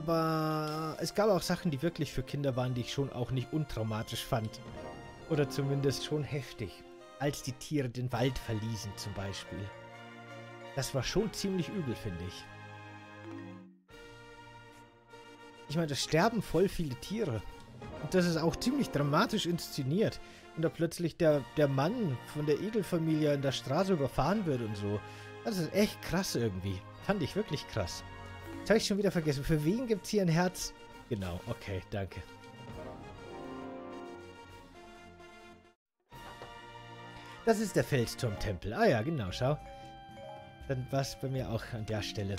Aber es gab auch Sachen, die wirklich für Kinder waren, die ich schon auch nicht untraumatisch fand. Oder zumindest schon heftig. Als die Tiere den Wald verließen zum Beispiel. Das war schon ziemlich übel, finde ich. Ich meine, das sterben voll viele Tiere. Und das ist auch ziemlich dramatisch inszeniert. Und da plötzlich der Mann von der Igelfamilie in der Straße überfahren wird und so. Das ist echt krass irgendwie. Fand ich wirklich krass. Das habe ich schon wieder vergessen. Für wen gibt es hier ein Herz? Genau, okay, danke. Das ist der Feldturm-Tempel. Ah ja, genau, schau. Dann war es bei mir auch an der Stelle.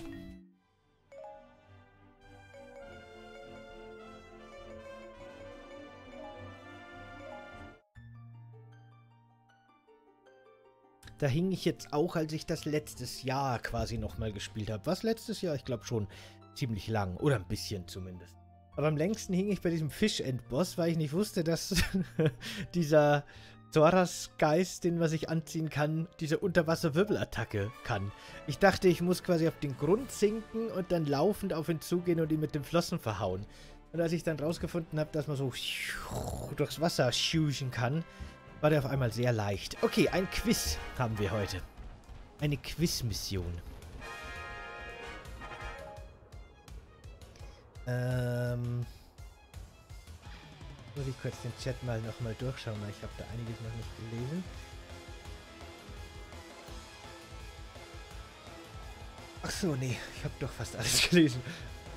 Da hing ich jetzt auch, als ich das letztes Jahr quasi nochmal gespielt habe. Was letztes Jahr? Ich glaube schon ziemlich lang. Oder ein bisschen zumindest. Aber am längsten hing ich bei diesem Fischendboss, weil ich nicht wusste, dass dieser Zoras-Geist, den man sich anziehen kann, diese Unterwasser-Wirbelattacke kann. Ich dachte, ich muss quasi auf den Grund sinken und dann laufend auf ihn zugehen und ihn mit den Flossen verhauen. Und als ich dann rausgefunden habe, dass man so durchs Wasser schießen kann, war der auf einmal sehr leicht. Okay, ein Quiz haben wir heute. Eine Quiz-Mission. Muss ich kurz den Chat mal nochmal durchschauen, weil ich habe da einiges noch nicht gelesen. Achso, nee, ich habe doch fast alles gelesen.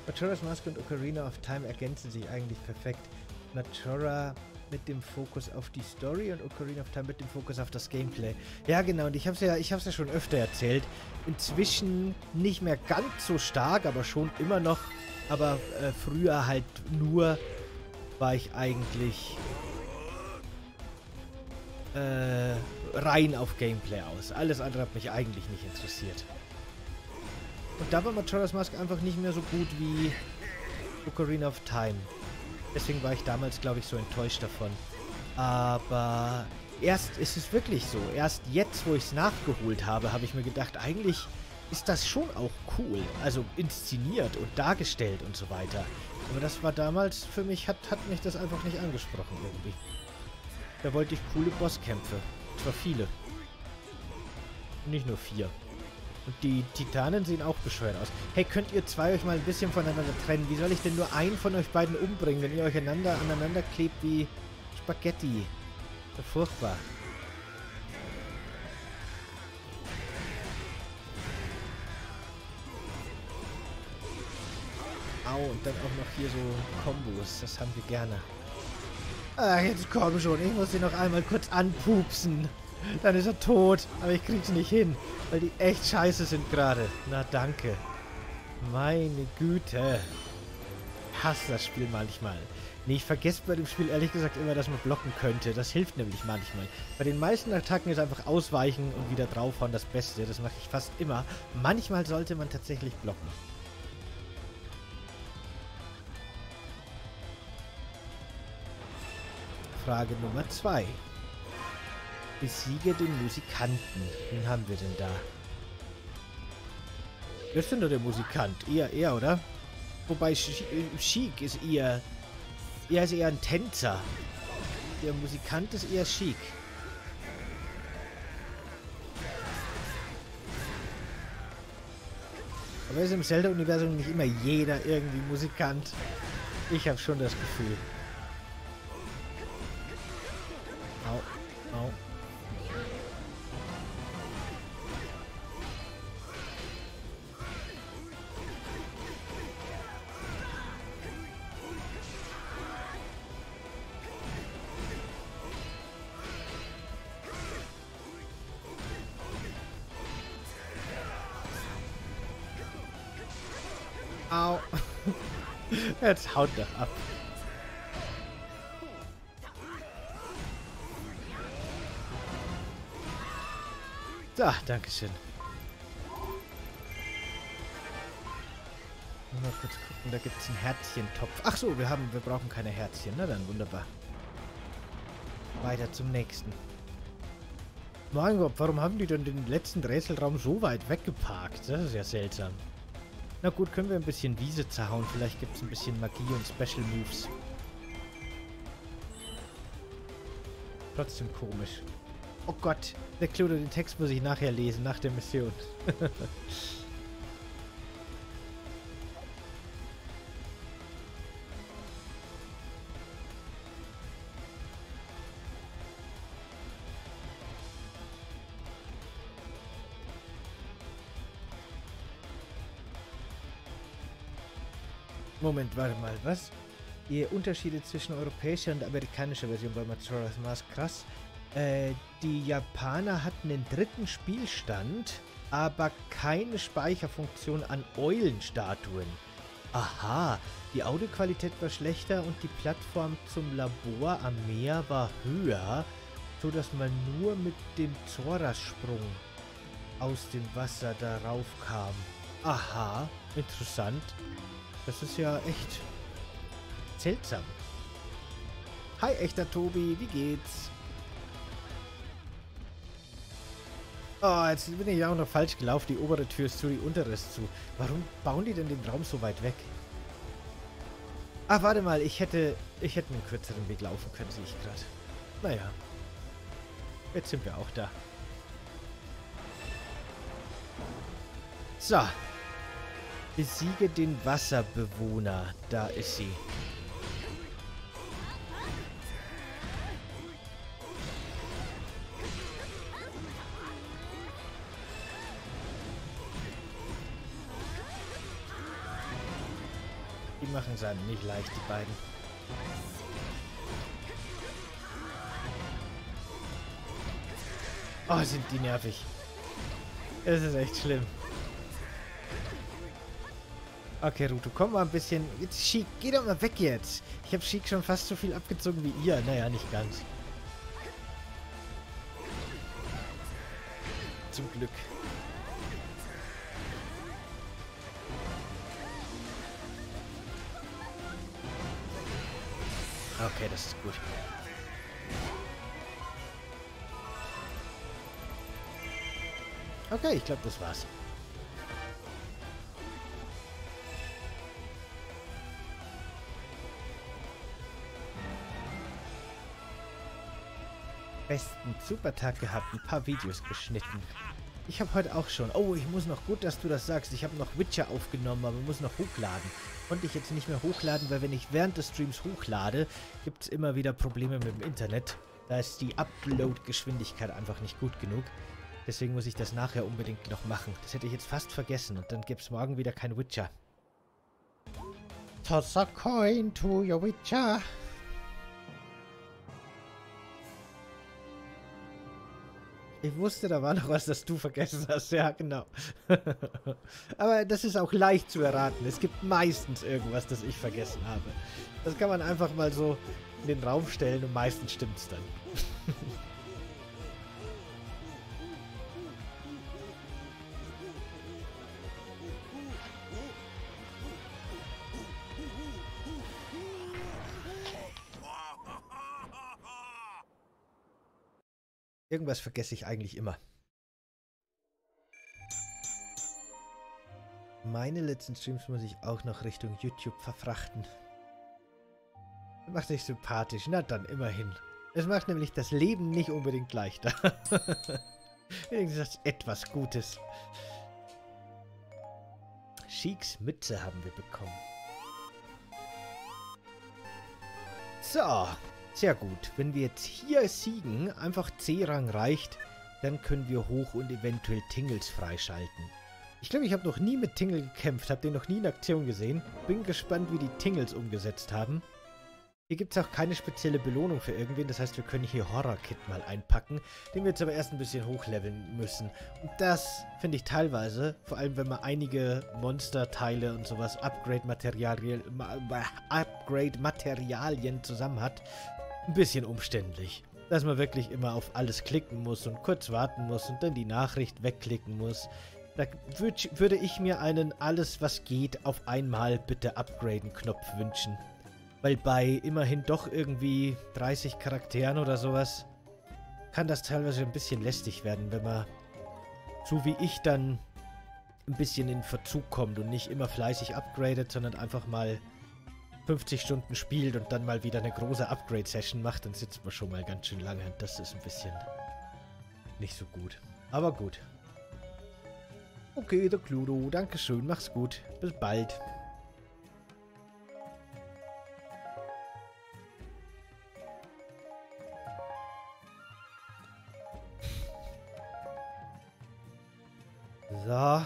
Majora's Mask und Ocarina of Time ergänzen sich eigentlich perfekt. Majora mit dem Fokus auf die Story und Ocarina of Time mit dem Fokus auf das Gameplay. Ja, genau, und ich hab's ja schon öfter erzählt. Inzwischen nicht mehr ganz so stark, aber schon immer noch. Aber früher halt nur war ich eigentlich rein auf Gameplay aus. Alles andere hat mich eigentlich nicht interessiert. Und da war Majora's Mask einfach nicht mehr so gut wie Ocarina of Time. Deswegen war ich damals, glaube ich, so enttäuscht davon. Aber erst ist es wirklich so. Erst jetzt, wo ich es nachgeholt habe, habe ich mir gedacht, eigentlich ist das schon auch cool. Also inszeniert und dargestellt und so weiter. Aber das war damals für mich, hat mich das einfach nicht angesprochen irgendwie. Da wollte ich coole Bosskämpfe. Und zwar viele. Nicht nur 4. Und die Titanen sehen auch bescheuert aus. Hey, könnt ihr zwei euch mal ein bisschen voneinander trennen? Wie soll ich denn nur einen von euch beiden umbringen, wenn ihr euch aneinander klebt wie Spaghetti? So furchtbar. Au, und dann auch noch hier so Kombos. Das haben wir gerne. Ach, jetzt komm schon. Ich muss sie noch einmal kurz anpupsen. Dann ist er tot. Aber ich krieg's nicht hin, weil die echt scheiße sind gerade. Na danke. Meine Güte. Ich hasse das Spiel manchmal. Nee, ich vergesse bei dem Spiel ehrlich gesagt immer, dass man blocken könnte. Das hilft nämlich manchmal. Bei den meisten Attacken ist einfach ausweichen und wieder draufhauen das Beste. Das mache ich fast immer. Manchmal sollte man tatsächlich blocken. Frage Nummer 2. Besiege den Musikanten. Wen haben wir denn da? Wer ist denn da der Musikant? Er, oder? Wobei, Chic ist eher... Er ist eher ein Tänzer. Der Musikant ist eher Chic. Aber ist im Zelda-Universum nicht immer jeder irgendwie Musikant? Ich habe schon das Gefühl. Au, au. Au. Jetzt haut doch ab. So, dankeschön. Mal kurz gucken, da gibt es einen Herzchentopf. Ach so, wir brauchen keine Herzchen. Na dann, wunderbar. Weiter zum nächsten. Mein Gott, warum haben die denn den letzten Rätselraum so weit weggeparkt? Das ist ja seltsam. Na gut, können wir ein bisschen Wiese zerhauen. Vielleicht gibt es ein bisschen Magie und Special Moves. Trotzdem komisch. Oh Gott, der Cluedo, den Text muss ich nachher lesen, nach der Mission. Moment, warte mal, was? Die Unterschiede zwischen europäischer und amerikanischer Version bei Majora's Mask, krass. Die Japaner hatten den dritten Spielstand, aber keine Speicherfunktion an Eulenstatuen. Aha, die Audioqualität war schlechter und die Plattform zum Labor am Meer war höher, sodass man nur mit dem Zoras-Sprung aus dem Wasser darauf kam. Aha, interessant. Das ist ja echt seltsam. Hi, echter Tobi, wie geht's? Oh, jetzt bin ich auch noch falsch gelaufen. Die obere Tür ist zu, die untere ist zu. Warum bauen die denn den Raum so weit weg? Ach, warte mal, ich hätte einen kürzeren Weg laufen können, sehe ich gerade. Naja. Jetzt sind wir auch da. So. Besiege den Wasserbewohner. Da ist sie. Die machen es einem nicht leicht, die beiden. Oh, sind die nervig. Es ist echt schlimm. Okay, Ruto, komm mal ein bisschen. Jetzt, Sheik, geh doch mal weg jetzt. Ich habe Sheik schon fast so viel abgezogen wie ihr. Naja, nicht ganz. Zum Glück. Okay, das ist gut. Okay, ich glaube, das war's. Besten Supertag gehabt, ein paar Videos geschnitten. Ich habe heute auch schon... Oh, ich muss noch... Gut, dass du das sagst. Ich habe noch Witcher aufgenommen, aber muss noch hochladen. Konnte ich jetzt nicht mehr hochladen, weil wenn ich während des Streams hochlade, gibt es immer wieder Probleme mit dem Internet. Da ist die Upload-Geschwindigkeit einfach nicht gut genug. Deswegen muss ich das nachher unbedingt noch machen. Das hätte ich jetzt fast vergessen und dann gibt es morgen wieder kein Witcher. Toss a coin to your Witcher. Ich wusste, da war noch was, das du vergessen hast. Ja, genau. Aber das ist auch leicht zu erraten. Es gibt meistens irgendwas, das ich vergessen habe. Das kann man einfach mal so in den Raum stellen und meistens stimmt es dann. Irgendwas vergesse ich eigentlich immer. Meine letzten Streams muss ich auch noch Richtung YouTube verfrachten. Macht dich sympathisch. Na dann, immerhin. Es macht nämlich das Leben nicht unbedingt leichter. Wenigstens etwas Gutes. Sheiks Mütze haben wir bekommen. So. Sehr gut. Wenn wir jetzt hier siegen, einfach C-Rang reicht, dann können wir hoch und eventuell Tingles freischalten. Ich glaube, ich habe noch nie mit Tingle gekämpft, habe den noch nie in Aktion gesehen. Bin gespannt, wie die Tingles umgesetzt haben. Hier gibt es auch keine spezielle Belohnung für irgendwen, das heißt, wir können hier Horror-Kit mal einpacken, den wir jetzt aber erst ein bisschen hochleveln müssen. Und das finde ich teilweise, vor allem wenn man einige Monsterteile und sowas, Upgrade-Materialien zusammen hat, ein bisschen umständlich, dass man wirklich immer auf alles klicken muss und kurz warten muss und dann die Nachricht wegklicken muss. Da würde ich mir einen alles was geht auf einmal bitte Upgraden-Knopf wünschen. Weil bei immerhin doch irgendwie 30 Charakteren oder sowas kann das teilweise ein bisschen lästig werden, wenn man so wie ich dann ein bisschen in Verzug kommt und nicht immer fleißig upgradet, sondern einfach mal 50 Stunden spielt und dann mal wieder eine große Upgrade-Session macht, dann sitzt man schon mal ganz schön lange. Das ist ein bisschen nicht so gut. Aber gut. Okay, der Cluedo. Dankeschön, mach's gut. Bis bald. So.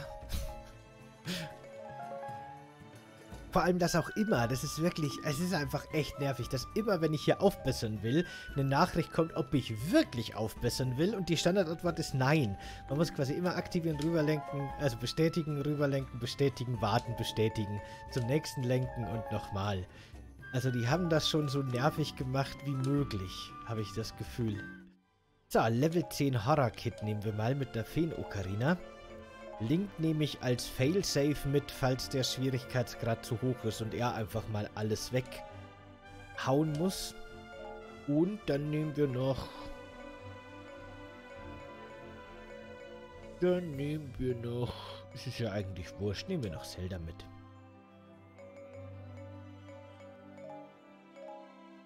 Vor allem das auch immer, das ist wirklich, es ist einfach echt nervig, dass immer, wenn ich hier aufbessern will, eine Nachricht kommt, ob ich wirklich aufbessern will und die Standardantwort ist nein. Man muss quasi immer aktivieren, rüberlenken, also bestätigen, rüberlenken, bestätigen, warten, bestätigen, zum nächsten lenken und nochmal. Also die haben das schon so nervig gemacht wie möglich, habe ich das Gefühl. So, Level 10 Horror-Kit nehmen wir mal mit der Feen-Ocarina. Link nehme ich als Failsafe mit, falls der Schwierigkeitsgrad zu hoch ist und er einfach mal alles weghauen muss. Und dann nehmen wir noch... Es ist ja eigentlich wurscht, nehmen wir noch Zelda mit.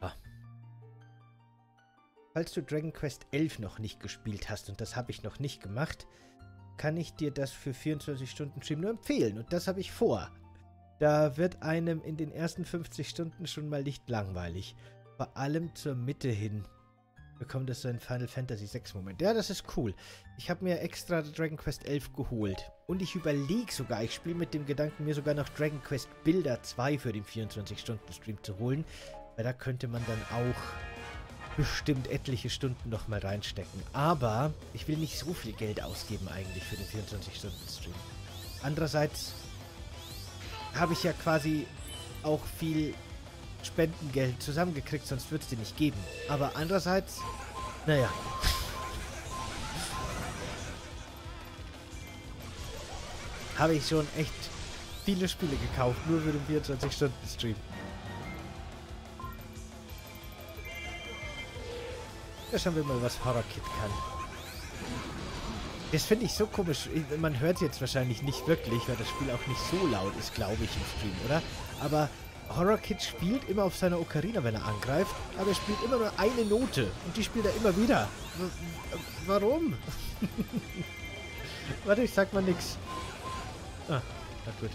Ah. Falls du Dragon Quest XI noch nicht gespielt hast, und das habe ich noch nicht gemacht, kann ich dir das für 24 Stunden Stream nur empfehlen. Und das habe ich vor. Da wird einem in den ersten 50 Stunden schon mal nicht langweilig. Vor allem zur Mitte hin bekommt das so ein Final Fantasy VI Moment. Ja, das ist cool. Ich habe mir extra Dragon Quest XI geholt. Und ich überlege sogar, ich spiele mit dem Gedanken, mir sogar noch Dragon Quest Builder 2 für den 24-Stunden-Stream zu holen. Weil da könnte man dann auch bestimmt etliche Stunden noch mal reinstecken. Aber ich will nicht so viel Geld ausgeben eigentlich für den 24-Stunden-Stream. Andererseits habe ich ja quasi auch viel Spendengeld zusammengekriegt, sonst würde es dir nicht geben. Aber andererseits, naja. Habe ich schon echt viele Spiele gekauft, nur für den 24-Stunden-Stream. Da schauen wir mal, was Horror-Kit kann. Das finde ich so komisch. Man hört es jetzt wahrscheinlich nicht wirklich, weil das Spiel auch nicht so laut ist, glaube ich, im Stream, oder? Aber Horror-Kit spielt immer auf seiner Ocarina, wenn er angreift. Aber er spielt immer nur eine Note. Und die spielt er immer wieder. Warum? Warte, ich sag mal nix. Ah, na gut.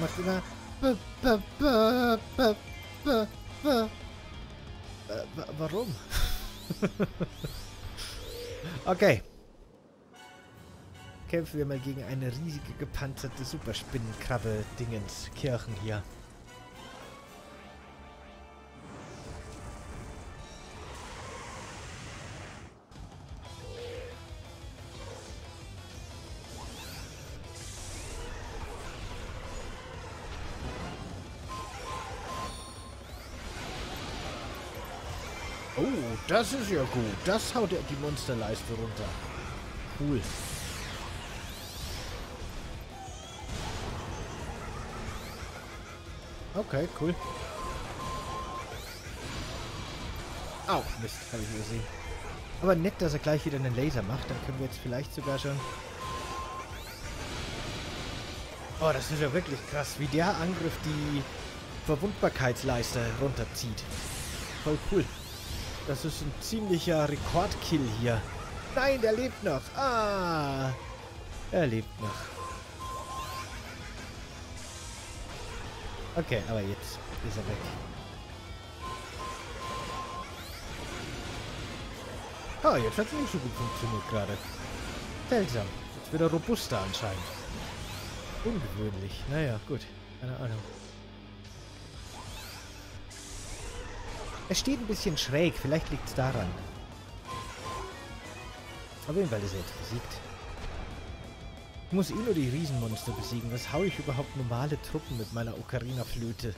Macht immer warum? Okay. Kämpfen wir mal gegen eine riesige gepanzerte Superspinnenkrabbe-Dingens Kirchen hier. Das ist ja gut. Das haut ja die Monsterleiste runter. Cool. Okay, cool. Au, Mist, habe ich übersehen. Aber nett, dass er gleich wieder einen Laser macht. Dann können wir jetzt vielleicht sogar schon... Oh, das ist ja wirklich krass, wie der Angriff die Verwundbarkeitsleiste runterzieht. Voll cool. Das ist ein ziemlicher Rekordkill hier. Nein, der lebt noch. Ah, er lebt noch. Okay, aber jetzt ist er weg. Ah, jetzt hat es nicht so gut funktioniert gerade. Seltsam. Jetzt wird er robuster anscheinend. Ungewöhnlich. Naja, gut. Keine Ahnung. Er steht ein bisschen schräg, vielleicht liegt es daran. Auf jeden Fall ist er jetzt besiegt. Ich muss nur die Riesenmonster besiegen. Was haue ich überhaupt normale Truppen mit meiner Ocarina-Flöte?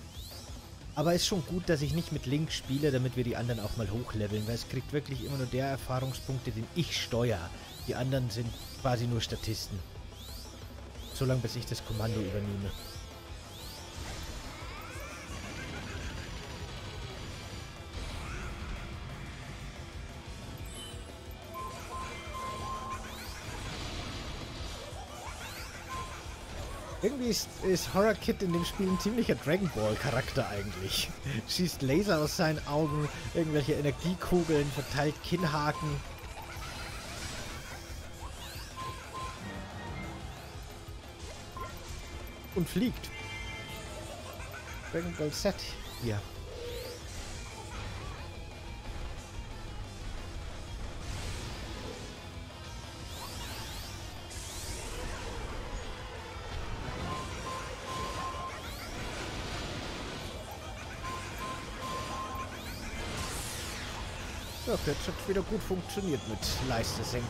Aber ist schon gut, dass ich nicht mit Link spiele, damit wir die anderen auch mal hochleveln, weil es kriegt wirklich immer nur der Erfahrungspunkte, den ich steuere. Die anderen sind quasi nur Statisten. so lange, bis ich das Kommando übernehme. Irgendwie ist Horror-Kit in dem Spiel ein ziemlicher Dragon Ball-Charakter eigentlich. Schießt Laser aus seinen Augen, irgendwelche Energiekugeln, verteilt Kinnhaken. Und fliegt. Dragon Ball Z hier. Ja, jetzt hat es wieder gut funktioniert mit Leiste senken.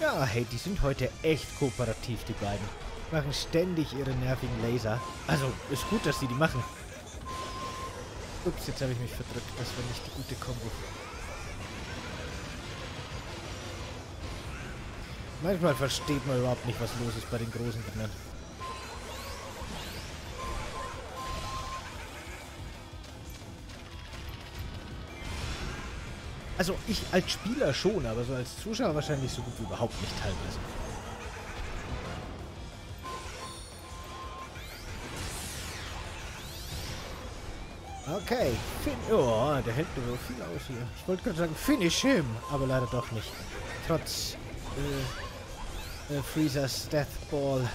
Ja, hey, die sind heute echt kooperativ, die beiden. Machen ständig ihre nervigen Laser. Also, ist gut, dass sie die machen. Ups, jetzt habe ich mich verdrückt. Das war nicht die gute Kombo. Manchmal versteht man überhaupt nicht, was los ist bei den großen Kindern. Also ich als Spieler schon, aber so als Zuschauer wahrscheinlich so gut wie überhaupt nicht teilweise. Okay, oh, der hält mir so viel aus hier. Ich wollte gerade sagen, finish him, aber leider doch nicht. Trotz Freezers Death Ball.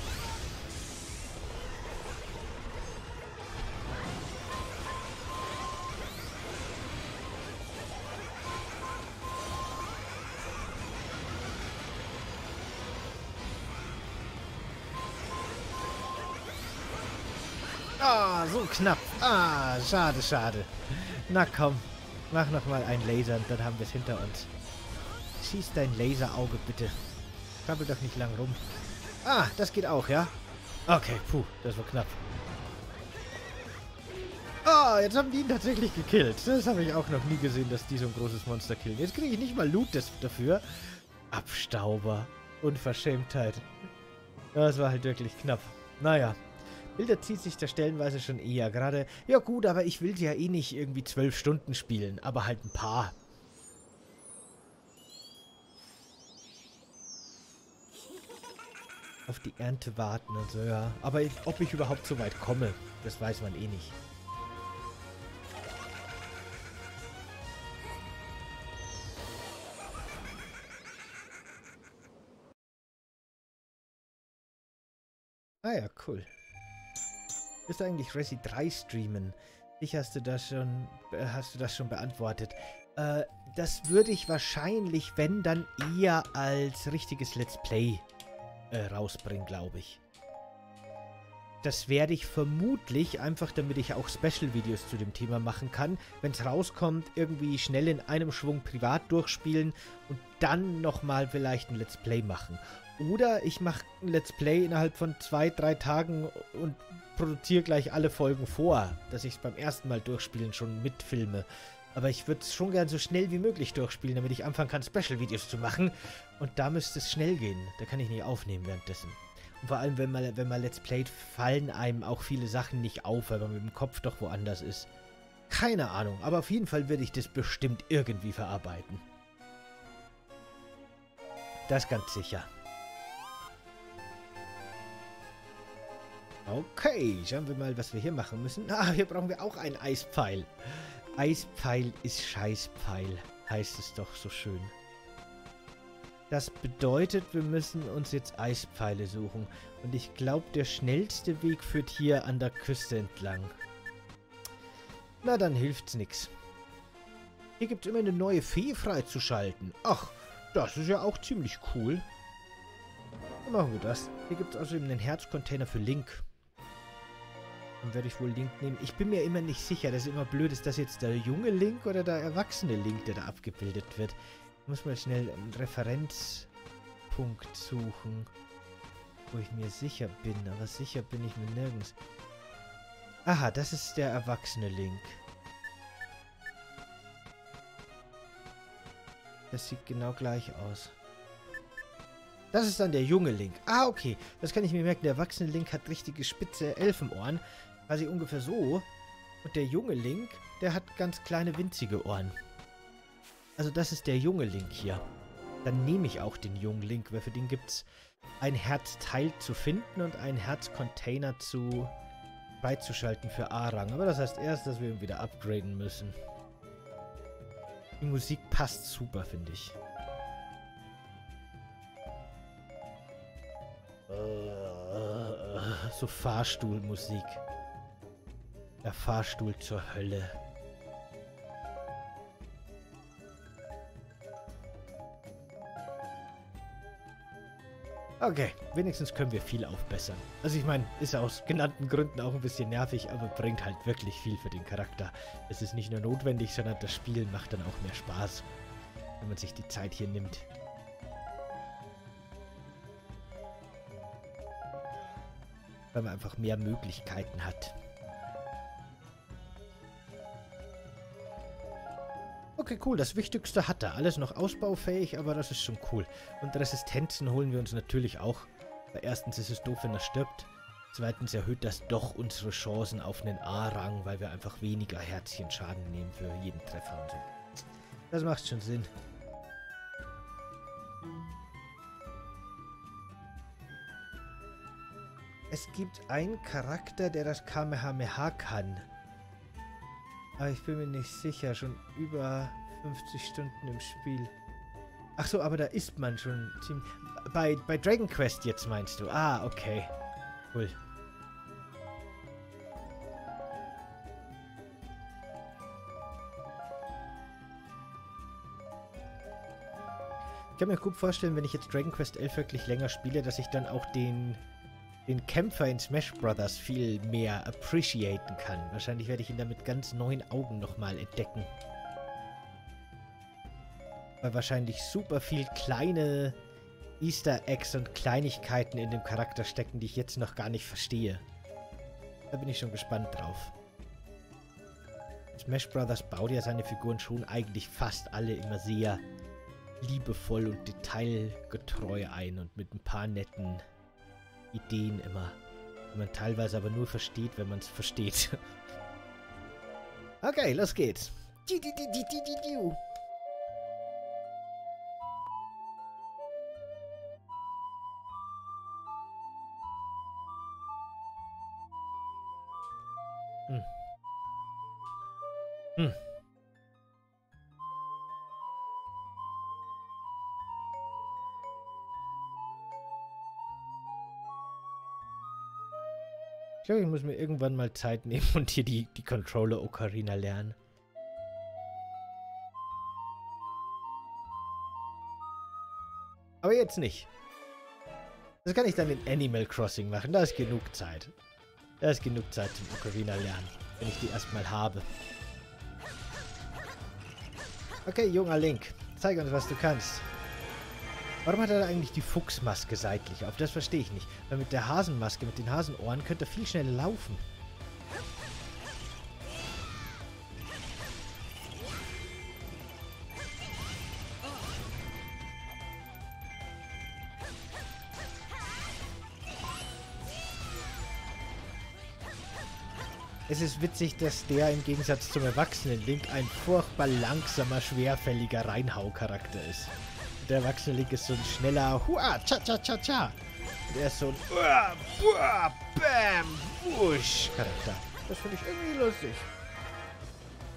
Ah, so knapp. Ah, schade, schade. Na komm, mach nochmal einen Laser und dann haben wir es hinter uns. Schieß dein Laserauge bitte. Krabbel doch nicht lang rum. Ah, das geht auch, ja? Okay, puh, das war knapp. Ah, jetzt haben die ihn tatsächlich gekillt. Das habe ich auch noch nie gesehen, dass die so ein großes Monster killen. Jetzt kriege ich nicht mal Loot dafür. Abstauber. Unverschämtheit. Das war halt wirklich knapp. Naja. Bilder zieht sich da stellenweise schon eher gerade. Ja gut, aber ich will sie ja eh nicht irgendwie 12 Stunden spielen. Aber halt ein paar. Auf die Ernte warten und so, ja. Aber ob ich überhaupt so weit komme, das weiß man eh nicht. Ah ja, cool. Willst du eigentlich Resi 3 streamen? Hast du das schon beantwortet? Das würde ich wahrscheinlich, wenn dann eher als richtiges Let's Play rausbringen, glaube ich. Das werde ich vermutlich, einfach damit ich auch Special-Videos zu dem Thema machen kann, wenn es rauskommt, irgendwie schnell in einem Schwung privat durchspielen und dann nochmal vielleicht ein Let's Play machen. Oder ich mache ein Let's Play innerhalb von 2, 3 Tagen und produziere gleich alle Folgen vor, dass ich es beim ersten Mal durchspielen schon mitfilme. Aber ich würde es schon gern so schnell wie möglich durchspielen, damit ich anfangen kann, Special-Videos zu machen. Und da müsste es schnell gehen. Da kann ich nicht aufnehmen währenddessen. Und vor allem, wenn man Let's Playt, fallen einem auch viele Sachen nicht auf, weil man mit dem Kopf doch woanders ist. Keine Ahnung, aber auf jeden Fall werde ich das bestimmt irgendwie verarbeiten. Das ganz sicher. Okay, schauen wir mal, was wir hier machen müssen. Ah, hier brauchen wir auch einen Eispfeil. Eispfeil ist Scheißpfeil, heißt es doch so schön. Das bedeutet, wir müssen uns jetzt Eispfeile suchen. Und ich glaube, der schnellste Weg führt hier an der Küste entlang. Na, dann hilft's nix. Hier gibt's immer eine neue Fee freizuschalten. Ach, das ist ja auch ziemlich cool. Dann machen wir das. Hier gibt's außerdem einen Herzcontainer für Link. Dann werde ich wohl Link nehmen. Ich bin mir immer nicht sicher, dass es immer blöd ist, dass jetzt der junge Link oder der erwachsene Link, der da abgebildet wird. Ich muss mal schnell einen Referenzpunkt suchen, wo ich mir sicher bin. Aber sicher bin ich mir nirgends. Aha, das ist der erwachsene Link. Das sieht genau gleich aus. Das ist dann der junge Link. Ah, okay. Das kann ich mir merken. Der erwachsene Link hat richtige spitze Elfenohren. Quasi ungefähr so. Und der junge Link, der hat ganz kleine winzige Ohren. Also das ist der junge Link hier. Dann nehme ich auch den jungen Link, weil für den gibt es ein Herzteil zu finden und einen Herzcontainer beizuschalten für A-Rang. Aber das heißt erst, dass wir ihn wieder upgraden müssen. Die Musik passt super, finde ich. So Fahrstuhlmusik. Der Fahrstuhl zur Hölle. Okay, wenigstens können wir viel aufbessern. Also ich meine, ist aus genannten Gründen auch ein bisschen nervig, aber bringt halt wirklich viel für den Charakter. Es ist nicht nur notwendig, sondern das Spielen macht dann auch mehr Spaß, wenn man sich die Zeit hier nimmt. Weil man einfach mehr Möglichkeiten hat. Okay, cool. Das Wichtigste hat er. Alles noch ausbaufähig, aber das ist schon cool. Und Resistenzen holen wir uns natürlich auch. Weil erstens ist es doof, wenn er stirbt. Zweitens erhöht das doch unsere Chancen auf einen A-Rang, weil wir einfach weniger Herzchen Schaden nehmen für jeden Treffer und so. Das macht schon Sinn. Es gibt einen Charakter, der das Kamehameha kann. Aber ich bin mir nicht sicher, schon über 50 Stunden im Spiel. Ach so, aber da ist man schon ziemlich... Bei Dragon Quest jetzt meinst du? Ah, okay. Cool. Ich kann mir gut vorstellen, wenn ich jetzt Dragon Quest XI wirklich länger spiele, dass ich dann auch den Kämpfer in Smash Bros. Viel mehr appreciaten kann. Wahrscheinlich werde ich ihn dann mit ganz neuen Augen nochmal entdecken. Weil wahrscheinlich super viel kleine Easter Eggs und Kleinigkeiten in dem Charakter stecken, die ich jetzt noch gar nicht verstehe. Da bin ich schon gespannt drauf. Smash Bros. Baut ja seine Figuren schon eigentlich fast alle immer sehr liebevoll und detailgetreu ein und mit ein paar netten Ideen immer, die man teilweise aber nur versteht, wenn man es versteht. Okay, los geht's. Ich glaube, ich muss mir irgendwann mal Zeit nehmen und hier die Controller-Ocarina lernen. Aber jetzt nicht. Das kann ich dann in Animal Crossing machen. Da ist genug Zeit. Da ist genug Zeit zum Ocarina lernen, wenn ich die erstmal habe. Okay, junger Link. Zeig uns, was du kannst. Warum hat er da eigentlich die Fuchsmaske seitlich auf? Das verstehe ich nicht. Weil mit der Hasenmaske, mit den Hasenohren, könnte er viel schneller laufen. Es ist witzig, dass der im Gegensatz zum erwachsenen Link ein furchtbar langsamer, schwerfälliger Reinhau-Charakter ist. Der erwachsene Link ist so ein schneller Hua, cha cha cha cha. Und er ist so ein Uah, Buah, Bam, Wusch Charakter. Das finde ich irgendwie lustig.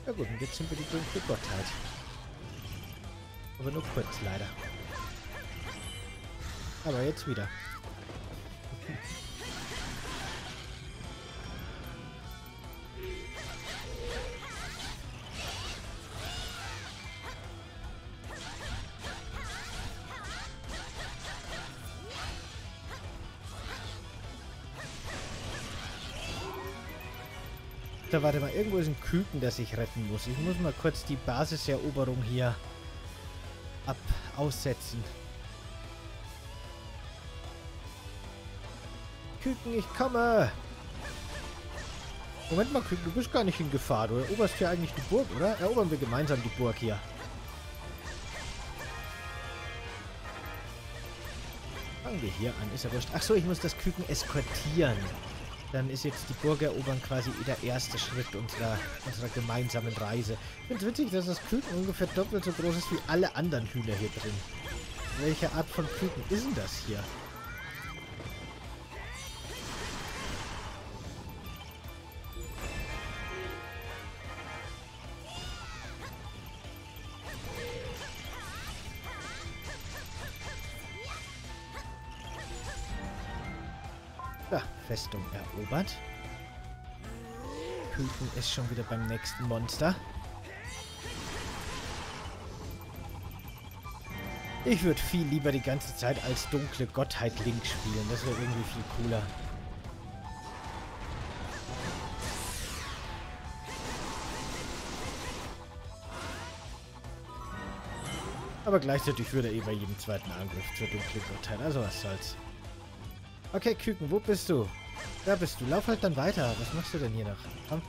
Na gut, und jetzt sind wir die grüne Gottheit. Aber nur kurz, leider. Aber jetzt wieder. Da, warte mal, irgendwo ist ein Küken, das ich retten muss. Ich muss mal kurz die Basiseroberung hier aussetzen. Küken, ich komme! Moment mal, Küken, du bist gar nicht in Gefahr. Du eroberst ja eigentlich die Burg, oder? Erobern wir gemeinsam die Burg hier. fangen wir hier an? Ist ja wurscht. Achso, ich muss das Küken eskortieren. Dann ist jetzt die Burg erobern quasi der erste Schritt unserer gemeinsamen Reise. Ich finde es witzig, dass das Küken ungefähr doppelt so groß ist wie alle anderen Hühner hier drin. Welche Art von Küken ist denn das hier? Festung erobert. Küken ist schon wieder beim nächsten Monster. Ich würde viel lieber die ganze Zeit als dunkle Gottheit Link spielen. Das wäre irgendwie viel cooler. Aber gleichzeitig würde er eh bei jedem zweiten Angriff zur dunklen Gottheit. Also was soll's. Okay, Küken, wo bist du? Da bist du. Lauf halt dann weiter. Was machst du denn hier noch? Komm.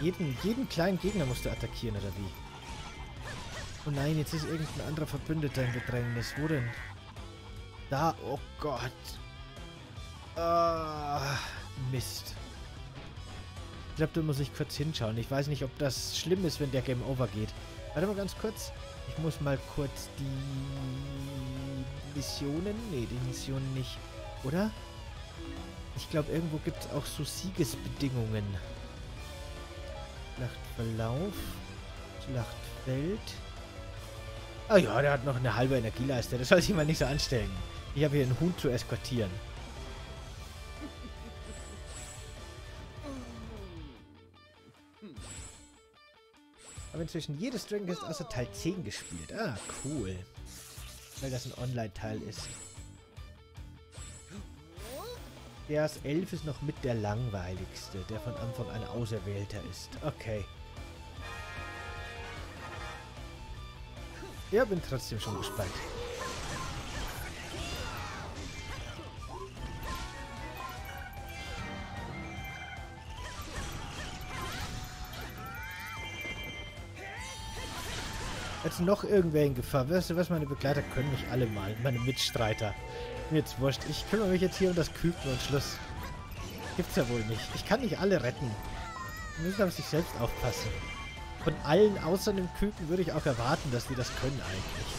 Jeden kleinen Gegner musst du attackieren, oder wie? Oh nein, jetzt ist irgendein anderer Verbündeter im Bedrängnis. Wo denn? Da, oh Gott. Ah, Mist. Ich glaube, da muss ich kurz hinschauen. Ich weiß nicht, ob das schlimm ist, wenn der Game Over geht. Warte mal ganz kurz. Ich muss mal kurz die Missionen... Nee, die Missionen nicht. Oder? Ich glaube, irgendwo gibt es auch so Siegesbedingungen. Schlachtverlauf. Schlachtfeld. Ah ja, der hat noch eine halbe Energieleiste. Das soll sich mal nicht so anstellen. Ich habe hier einen Huhn zu eskortieren. Habe inzwischen jedes Dragon Quest außer Teil 10 gespielt. Ah, cool. Weil das ein Online-Teil ist. Das 11 ist noch mit der langweiligste, der von Anfang an Auserwählter ist. Okay. Ja, bin trotzdem schon gespannt. Jetzt noch irgendwer in Gefahr. Weißt du was, meine Begleiter können mich alle mal. Meine Mitstreiter. Mir jetzt wurscht. Ich kümmere mich jetzt hier um das Küken und Schluss. Gibt's ja wohl nicht. Ich kann nicht alle retten. Wir müssen auf sich selbst aufpassen. Von allen außer dem Küken würde ich auch erwarten, dass wir das können eigentlich.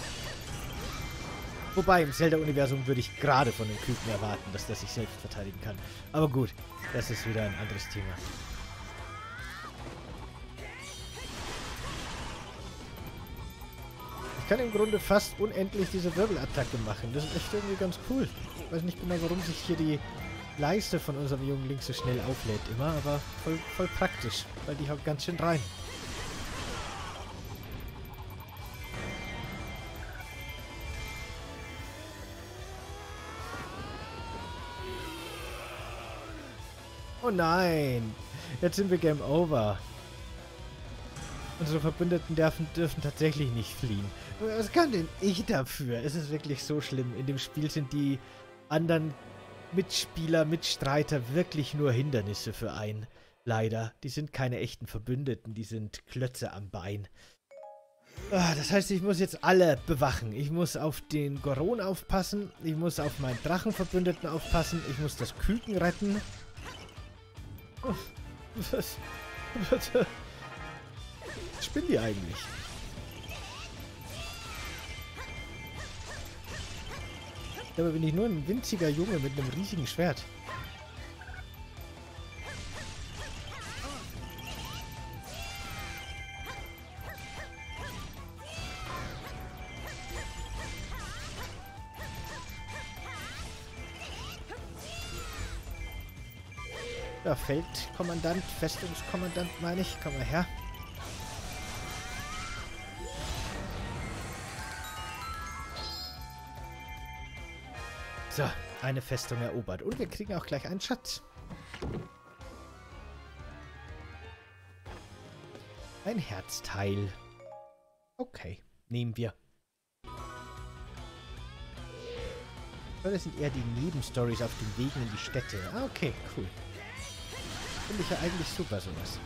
Wobei, im Zelda-Universum würde ich gerade von dem Küken erwarten, dass der sich selbst verteidigen kann. Aber gut, das ist wieder ein anderes Thema. Ich kann im Grunde fast unendlich diese Wirbelattacke machen. Das ist echt irgendwie ganz cool. Ich weiß nicht genau, warum sich hier die Leiste von unserem jungen Link so schnell auflädt immer, aber voll praktisch, weil die haut ganz schön rein. Oh nein! Jetzt sind wir Game Over. Unsere Verbündeten dürfen tatsächlich nicht fliehen. Was kann denn ich dafür? Es ist wirklich so schlimm. In dem Spiel sind die anderen Mitstreiter wirklich nur Hindernisse für einen. Leider. Die sind keine echten Verbündeten. Die sind Klötze am Bein. Das heißt, ich muss jetzt alle bewachen. Ich muss auf den Goron aufpassen. Ich muss auf meinen Drachenverbündeten aufpassen. Ich muss das Küken retten. Was? Bitte. Spinnen die eigentlich? Dabei bin ich nur ein winziger Junge mit einem riesigen Schwert. Ja, Feldkommandant, Festungskommandant meine ich. Komm mal her. So, eine Festung erobert. Und wir kriegen auch gleich einen Schatz. Ein Herzteil. Okay, nehmen wir. Das sind eher die Nebenstories auf den Wegen in die Städte. Ah, okay, cool. Finde ich ja eigentlich super, sowas.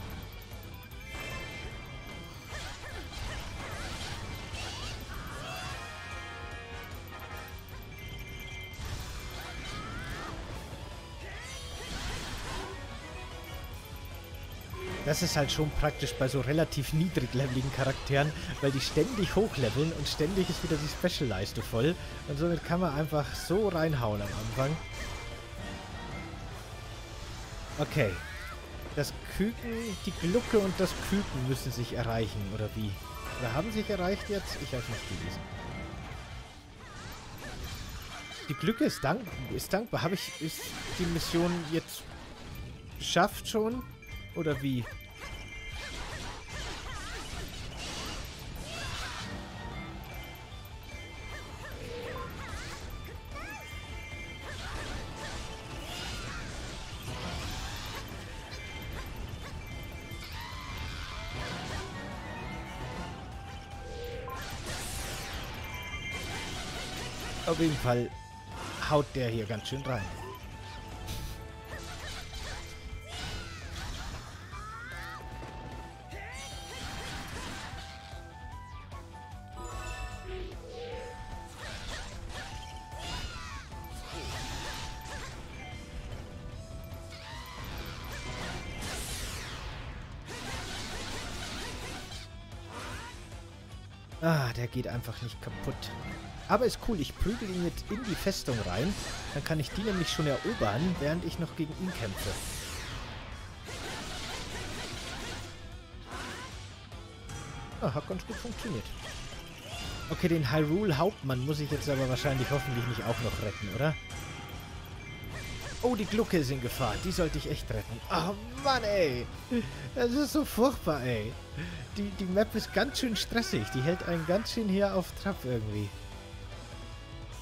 Das ist halt schon praktisch bei so relativ niedrigleveligen Charakteren, weil die ständig hochleveln und ständig ist wieder die Special-Leiste voll. Und somit kann man einfach so reinhauen am Anfang. Okay. Das Küken, die Glucke und das Küken müssen sich erreichen, oder wie? Oder haben sich erreicht jetzt? Ich habe nicht gelesen. Die Glucke ist, dankbar. Habe ich die Mission jetzt geschafft schon? Oder wie? Auf jeden Fall haut der hier ganz schön rein. Ah, der geht einfach nicht kaputt. Aber ist cool, ich prügel ihn jetzt in die Festung rein. Dann kann ich die nämlich schon erobern, während ich noch gegen ihn kämpfe. Ah, hat ganz gut funktioniert. Okay, den Hyrule-Hauptmann muss ich jetzt aber wahrscheinlich hoffentlich nicht auch noch retten, oder? Oh, die Glucke ist in Gefahr. Die sollte ich echt retten. Oh Mann, ey. Das ist so furchtbar, ey. Die Map ist ganz schön stressig. Die hält einen ganz schön hier auf Trab irgendwie.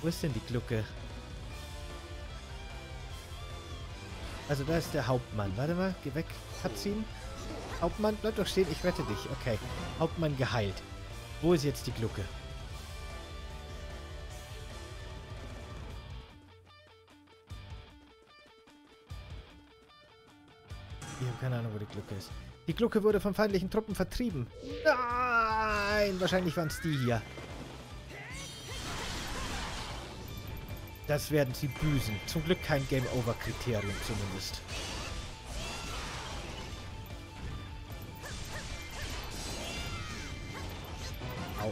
Wo ist denn die Glucke? Also da ist der Hauptmann. Warte mal, geh weg. Cutscene. Hauptmann, bleib doch stehen. Ich rette dich. Okay. Hauptmann geheilt. Wo ist jetzt die Glucke? Ich habe keine Ahnung, wo die Glucke ist. Die Glucke wurde von feindlichen Truppen vertrieben. Nein, wahrscheinlich waren es die hier. Das werden sie büßen. Zum Glück kein Game-Over-Kriterium zumindest. Au.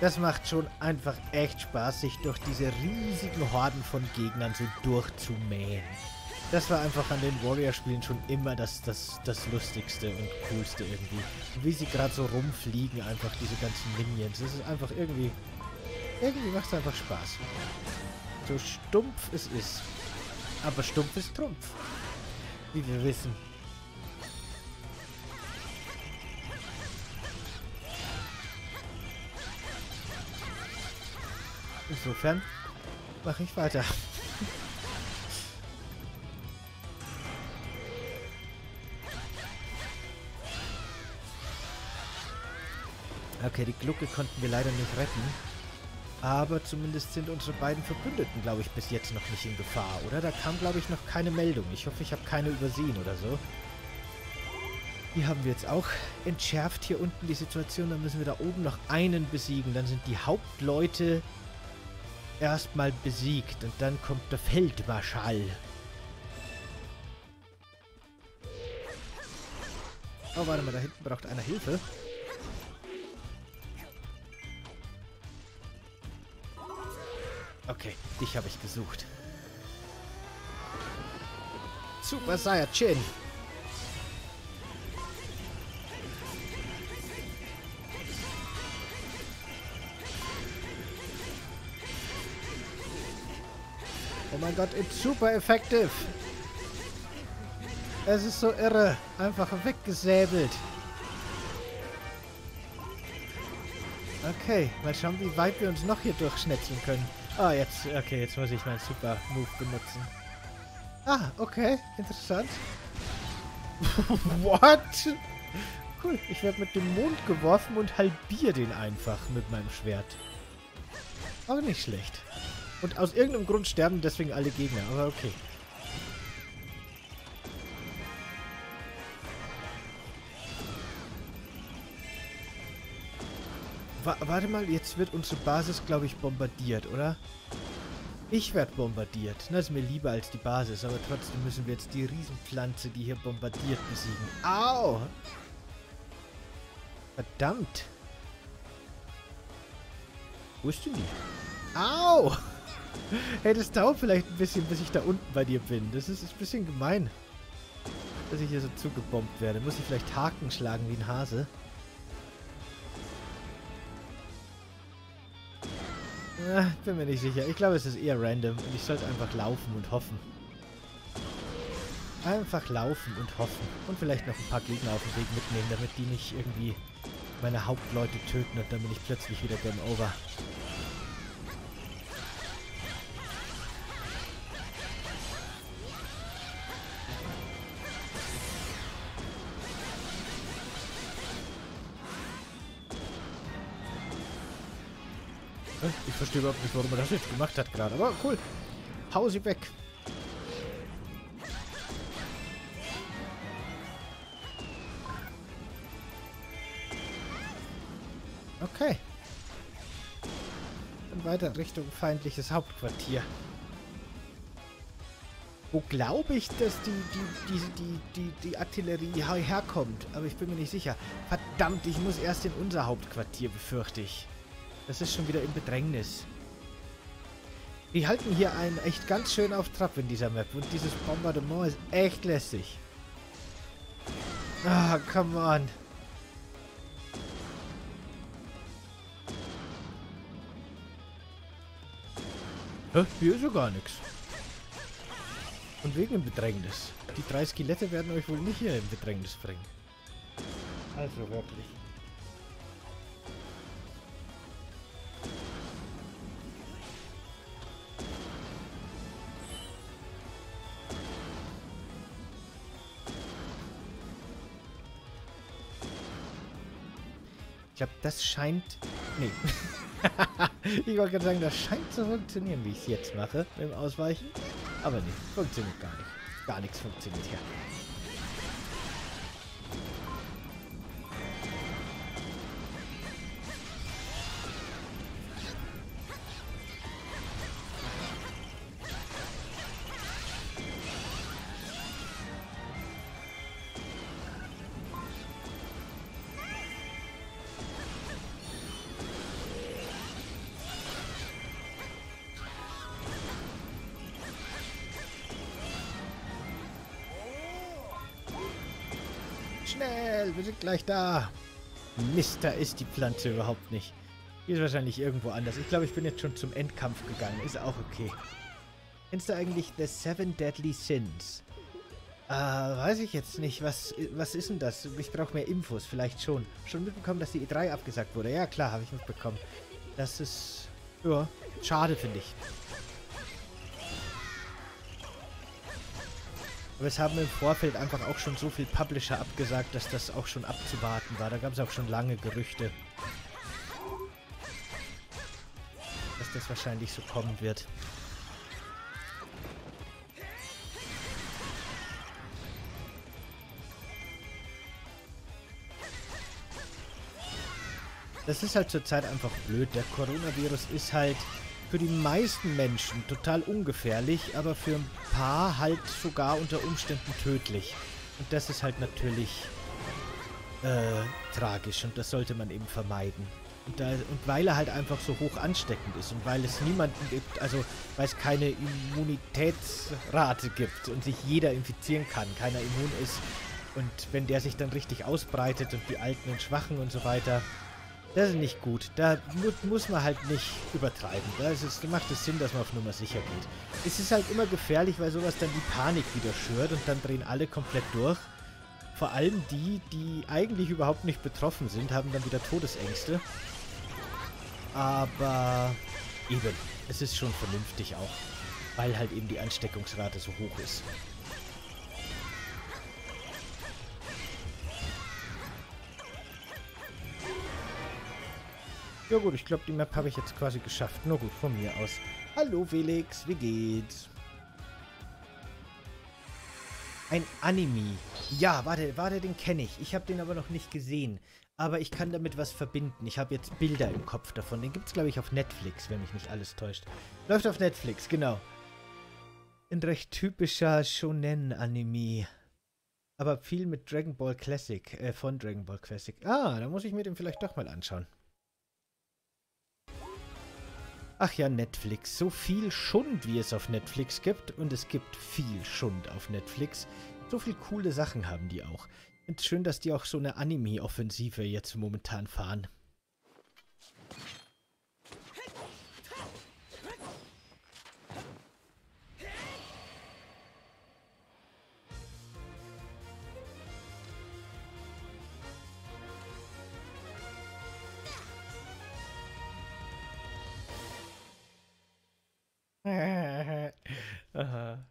Das macht schon einfach echt Spaß, sich durch diese riesigen Horden von Gegnern so durchzumähen. Das war einfach an den Warrior-Spielen schon immer das Lustigste und Coolste irgendwie. Wie sie gerade so rumfliegen, einfach diese ganzen Minions. Das ist einfach irgendwie... Irgendwie macht es einfach Spaß. So stumpf es ist. Aber stumpf ist Trumpf. Wie wir wissen. Insofern mache ich weiter. Okay, die Glucke konnten wir leider nicht retten. Aber zumindest sind unsere beiden Verbündeten, glaube ich, bis jetzt noch nicht in Gefahr, oder? Da kam, glaube ich, noch keine Meldung. Ich hoffe, ich habe keine übersehen oder so. Die haben wir jetzt auch entschärft hier unten, die Situation. Dann müssen wir da oben noch einen besiegen. Dann sind die Hauptleute... erstmal besiegt und dann kommt der Feldmarschall. Oh, warte mal, da hinten braucht einer Hilfe. Okay, dich habe ich gesucht. Super Saiyajin! Oh mein Gott, it's super effective. Es ist so irre. Einfach weggesäbelt. Okay, mal schauen, wie weit wir uns noch hier durchschnetzeln können. Ah, jetzt, okay, jetzt muss ich meinen Super Move benutzen. Ah, okay, interessant. What? Cool, ich werde mit dem Mond geworfen und halbiere den einfach mit meinem Schwert. Auch nicht schlecht. Und aus irgendeinem Grund sterben deswegen alle Gegner, aber okay. Warte mal, jetzt wird unsere Basis, glaube ich, bombardiert, oder? Ich werde bombardiert. Das ist mir lieber als die Basis, aber trotzdem müssen wir jetzt die Riesenpflanze, die hier bombardiert, besiegen. Au! Verdammt! Wo ist denn die? Au! Hey, das dauert vielleicht ein bisschen, bis ich da unten bei dir bin. Das ist ein bisschen gemein, dass ich hier so zugebombt werde. Muss ich vielleicht Haken schlagen wie ein Hase? Bin mir nicht sicher. Ich glaube, es ist eher random und ich sollte einfach laufen und hoffen. Einfach laufen und hoffen. Und vielleicht noch ein paar Gegner auf dem Weg mitnehmen, damit die nicht irgendwie meine Hauptleute töten und dann bin ich plötzlich wieder Game Over. Ich verstehe überhaupt nicht, warum er das jetzt gemacht hat gerade. Aber cool. Hau sie weg. Okay. Dann weiter Richtung feindliches Hauptquartier. Wo glaube ich, dass die Artillerie herkommt? Aber ich bin mir nicht sicher. Verdammt, ich muss erst in unser Hauptquartier, befürchte ich. Das ist schon wieder im Bedrängnis. Die halten hier einen echt ganz schön auf Trab in dieser Map. Und dieses Bombardement ist echt lästig. Ah, come on. Hä? Hier ist ja gar nichts. Und wegen im Bedrängnis. Die 3 Skelette werden euch wohl nicht hier im Bedrängnis bringen. Also wirklich. Ich glaube, das scheint... Nee. Ich wollte gerade sagen, das scheint zu funktionieren, wie ich es jetzt mache, mit dem Ausweichen. Aber nee, funktioniert gar nicht. Gar nichts funktioniert hier. Schnell, wir sind gleich da. Mist, da ist die Pflanze überhaupt nicht. Die ist wahrscheinlich irgendwo anders. Ich glaube, ich bin jetzt schon zum Endkampf gegangen. Ist auch okay. Kennst du eigentlich The Seven Deadly Sins? Weiß ich jetzt nicht. Was ist denn das? Ich brauche mehr Infos, vielleicht schon. Schon mitbekommen, dass die E3 abgesagt wurde. Ja, klar, habe ich mitbekommen. Das ist... Ja, schade, finde ich. Aber es haben im Vorfeld einfach auch schon so viel Publisher abgesagt, dass das auch schon abzuwarten war. Da gab es auch schon lange Gerüchte, dass das wahrscheinlich so kommen wird. Das ist halt zurzeit einfach blöd. Der Coronavirus ist halt... für die meisten Menschen total ungefährlich, aber für ein paar halt sogar unter Umständen tödlich. Und das ist halt natürlich tragisch und das sollte man eben vermeiden. Und weil er halt einfach so hoch ansteckend ist und weil es niemanden gibt, also weil es keine Immunitätsrate gibt und sich jeder infizieren kann, keiner immun ist. Und wenn der sich dann richtig ausbreitet und die Alten und Schwachen und so weiter... Das ist nicht gut. Da muss man halt nicht übertreiben. Da macht es Sinn, dass man auf Nummer sicher geht. Es ist halt immer gefährlich, weil sowas dann die Panik wieder schürt und dann drehen alle komplett durch. Vor allem die, die eigentlich überhaupt nicht betroffen sind, haben dann wieder Todesängste. Aber eben, es ist schon vernünftig auch, weil halt eben die Ansteckungsrate so hoch ist. Ja gut, ich glaube, die Map habe ich jetzt quasi geschafft. Nur gut, von mir aus. Hallo Felix, wie geht's? Ein Anime. Ja, warte, den kenne ich. Ich habe den aber noch nicht gesehen. Aber ich kann damit was verbinden. Ich habe jetzt Bilder im Kopf davon. Den gibt es, glaube ich, auf Netflix, wenn mich nicht alles täuscht. Läuft auf Netflix, genau. Ein recht typischer Shonen-Anime. Aber viel mit Dragon Ball Classic, von Dragon Ball Classic. Ah, da muss ich mir den vielleicht doch mal anschauen. Ach ja, Netflix. So viel Schund, wie es auf Netflix gibt. Und es gibt viel Schund auf Netflix. So viele coole Sachen haben die auch. Ich finde es schön, dass die auch so eine Anime-Offensive jetzt momentan fahren. Aha.